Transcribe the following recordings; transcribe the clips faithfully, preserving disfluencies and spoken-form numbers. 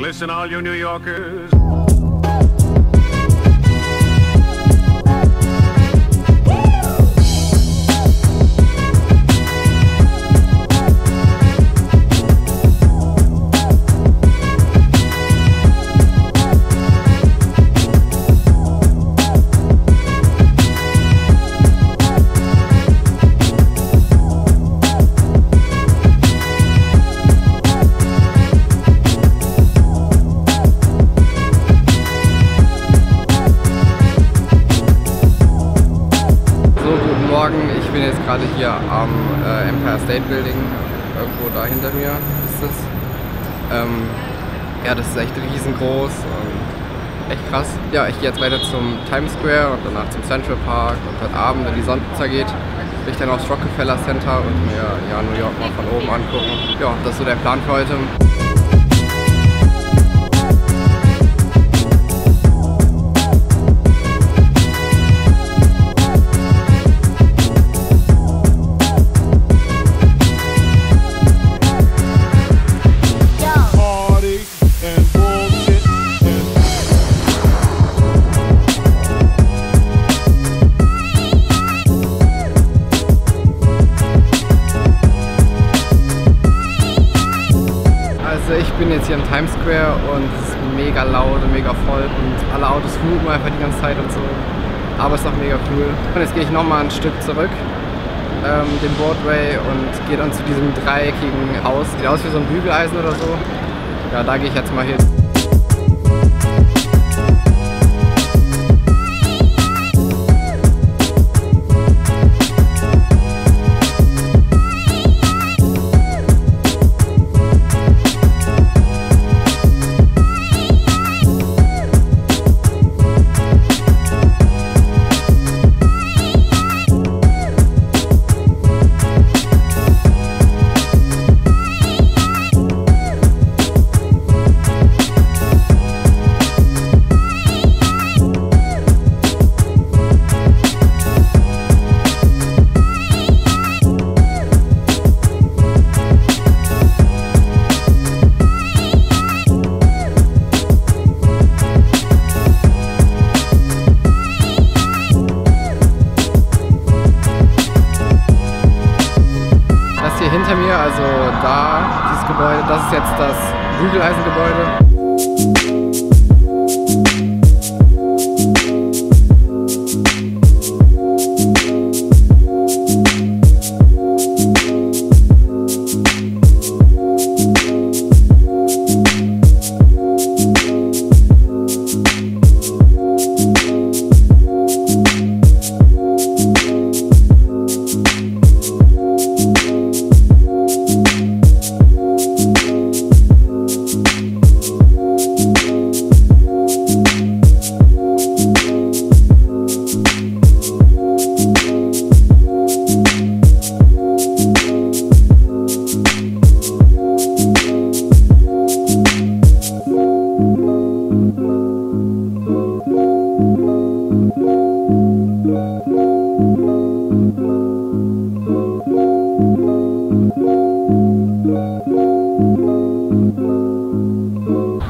Listen, all you New Yorkers. Ich bin jetzt gerade hier am äh, Empire State Building, irgendwo da hinter mir ist das. Ähm, ja, das ist echt riesengroß und echt krass. Ja, ich gehe jetzt weiter zum Times Square und danach zum Central Park und heute Abend, wenn die Sonne untergeht, bin ich dann aufs Rockefeller Center und mir ja, New York mal von oben angucken. Ja, das ist so der Plan für heute. Ich bin jetzt hier im Times Square und es ist mega laut und mega voll und alle Autos hupen einfach die ganze Zeit und so. Aber es ist auch mega cool. Und jetzt gehe ich nochmal ein Stück zurück, ähm, den Broadway, und gehe dann zu diesem dreieckigen Haus. Sieht aus wie so ein Bügeleisen oder so. Ja, da gehe ich jetzt mal hin. Hinter mir, also da, dieses Gebäude, das ist jetzt das Bügeleisen-Gebäude.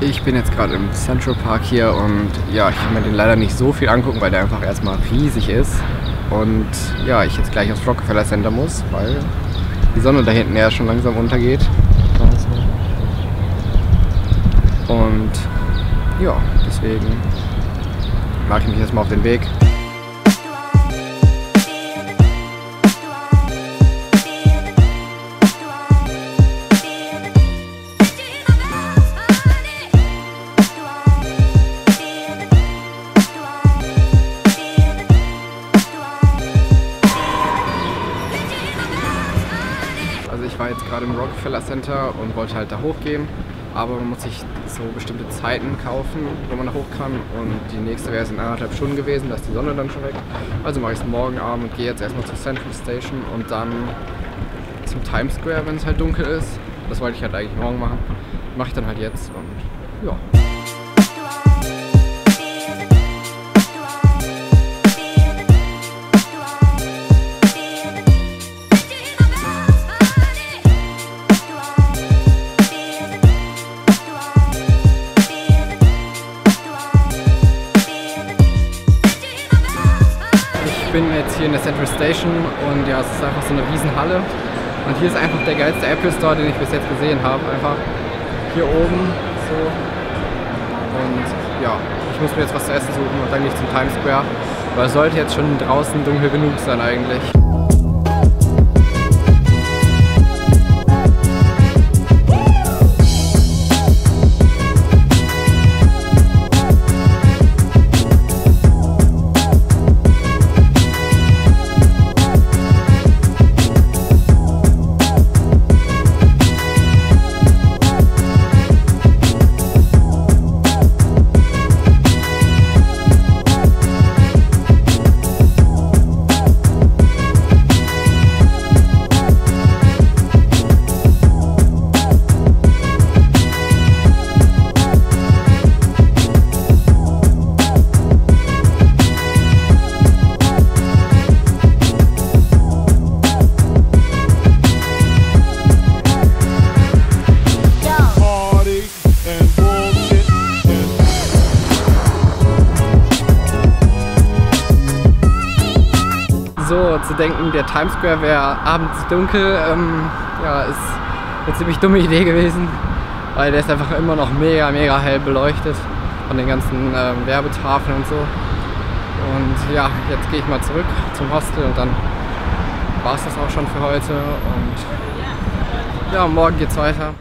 Ich bin jetzt gerade im Central Park hier und ja, ich kann mir den leider nicht so viel angucken, weil der einfach erstmal riesig ist und ja, ich jetzt gleich aufs Rockefeller Center muss, weil die Sonne da hinten ja schon langsam untergeht. Und ja, deswegen mache ich mich erstmal auf den Weg. Ich war jetzt gerade im Rockefeller Center und wollte halt da hochgehen, aber man muss sich so bestimmte Zeiten kaufen, wo man da hoch kann, und die nächste wäre es in anderthalb Stunden gewesen, da ist die Sonne dann schon weg. Also mache ich es morgen Abend und gehe jetzt erstmal zur Central Station und dann zum Times Square, wenn es halt dunkel ist. Das wollte ich halt eigentlich morgen machen, mache ich dann halt jetzt und ja. hier in der Central Station und ja, es ist einfach so eine Riesenhalle. Und hier ist einfach der geilste Apple Store, den ich bis jetzt gesehen habe. Einfach hier oben so. Und ja, ich muss mir jetzt was zu essen suchen und dann gehe ich zum Times Square. Weil es sollte jetzt schon draußen dunkel genug sein eigentlich. So, zu denken, der Times Square wäre abends dunkel, ähm, ja, ist eine ziemlich dumme Idee gewesen, weil der ist einfach immer noch mega, mega hell beleuchtet von den ganzen ähm, Werbetafeln und so. Und ja, jetzt gehe ich mal zurück zum Hostel und dann war es das auch schon für heute und ja, morgen geht's weiter.